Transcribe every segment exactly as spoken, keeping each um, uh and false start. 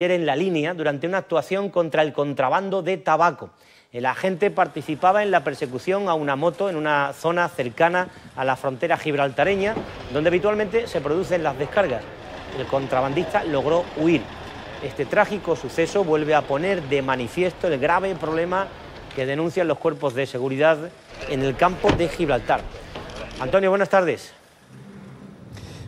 En La Línea durante una actuación contra el contrabando de tabaco. El agente participaba en la persecución a una moto en una zona cercana a la frontera gibraltareña, donde habitualmente se producen las descargas. El contrabandista logró huir. Este trágico suceso vuelve a poner de manifiesto el grave problema que denuncian los cuerpos de seguridad en el campo de Gibraltar. Antonio, buenas tardes.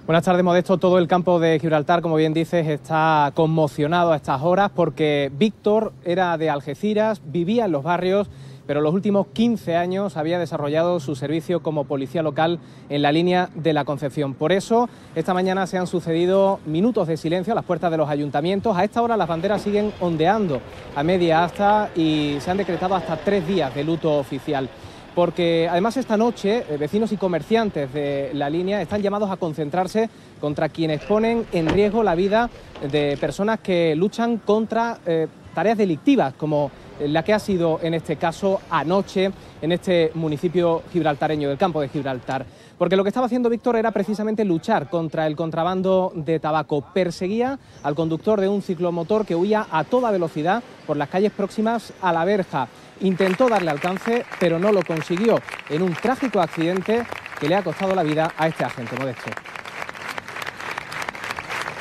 Buenas tardes, Modesto. Todo el campo de Gibraltar, como bien dices, está conmocionado a estas horas porque Víctor era de Algeciras, vivía en los barrios, pero los últimos quince años había desarrollado su servicio como policía local en La Línea de la Concepción. Por eso, esta mañana se han sucedido minutos de silencio a las puertas de los ayuntamientos. A esta hora las banderas siguen ondeando a media asta y se han decretado hasta tres días de luto oficial. Porque además esta noche vecinos y comerciantes de La Línea están llamados a concentrarse contra quienes ponen en riesgo la vida de personas que luchan contra eh, tareas delictivas, como la que ha sido en este caso anoche en este municipio gibraltareño del campo de Gibraltar. Porque lo que estaba haciendo Víctor era precisamente luchar contra el contrabando de tabaco. Perseguía al conductor de un ciclomotor que huía a toda velocidad por las calles próximas a La Verja. Intentó darle alcance, pero no lo consiguió en un trágico accidente que le ha costado la vida a este agente, Modesto.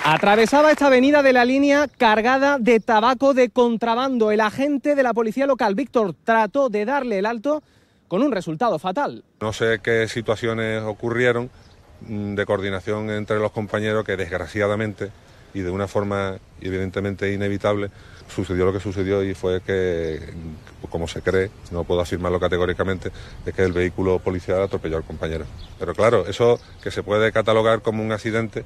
Atravesaba esta avenida de La Línea cargada de tabaco de contrabando. El agente de la policía local, Víctor, trató de darle el alto con un resultado fatal. No sé qué situaciones ocurrieron de coordinación entre los compañeros que desgraciadamente y de una forma evidentemente inevitable sucedió lo que sucedió, y fue que, como se cree, no puedo afirmarlo categóricamente, es que el vehículo policial atropelló al compañero. Pero claro, eso que se puede catalogar como un accidente,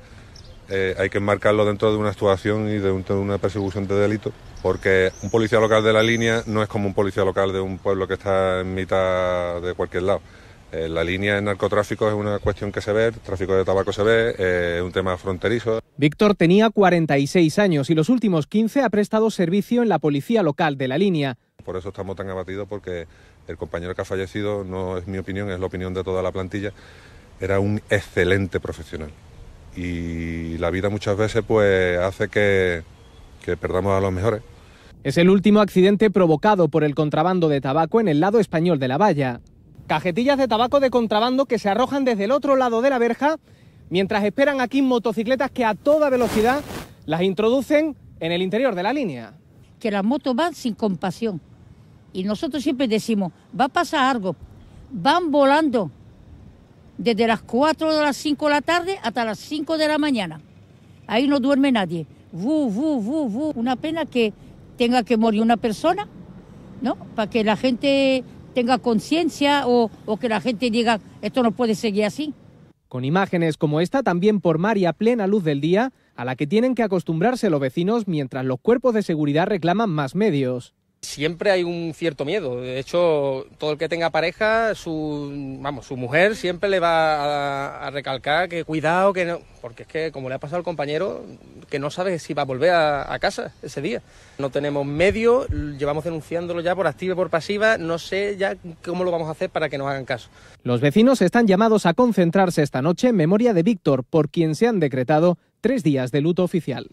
eh, hay que enmarcarlo dentro de una actuación y de, un, de una persecución de delito, porque un policía local de La Línea no es como un policía local de un pueblo que está en mitad de cualquier lado. Eh, la línea en narcotráfico es una cuestión que se ve, el tráfico de tabaco se ve, es eh, un tema fronterizo. Víctor tenía cuarenta y seis años y los últimos quince ha prestado servicio en la policía local de La Línea. Por eso estamos tan abatidos, porque el compañero que ha fallecido, no es mi opinión, es la opinión de toda la plantilla, era un excelente profesional. Y la vida muchas veces pues hace que, que perdamos a los mejores. Es el último accidente provocado por el contrabando de tabaco en el lado español de la valla. Cajetillas de tabaco de contrabando que se arrojan desde el otro lado de La Verja, mientras esperan aquí motocicletas que a toda velocidad las introducen en el interior de La Línea. Que las motos van sin compasión. Y nosotros siempre decimos, va a pasar algo. Van volando desde las cuatro de las cinco de la tarde hasta las cinco de la mañana. Ahí no duerme nadie. Vu, vu, vu, vu. Una pena que tenga que morir una persona, ¿no? Para que la gente tenga conciencia o, o que la gente diga, esto no puede seguir así. Con imágenes como esta, también por mar y a plena luz del día, a la que tienen que acostumbrarse los vecinos mientras los cuerpos de seguridad reclaman más medios. Siempre hay un cierto miedo. De hecho, todo el que tenga pareja, su, vamos, su mujer siempre le va a, a recalcar que cuidado, que no, porque es que como le ha pasado al compañero, que no sabe si va a volver a, a casa ese día. No tenemos medio, llevamos denunciándolo ya por activa y por pasiva, no sé ya cómo lo vamos a hacer para que nos hagan caso. Los vecinos están llamados a concentrarse esta noche en memoria de Víctor, por quien se han decretado tres días de luto oficial.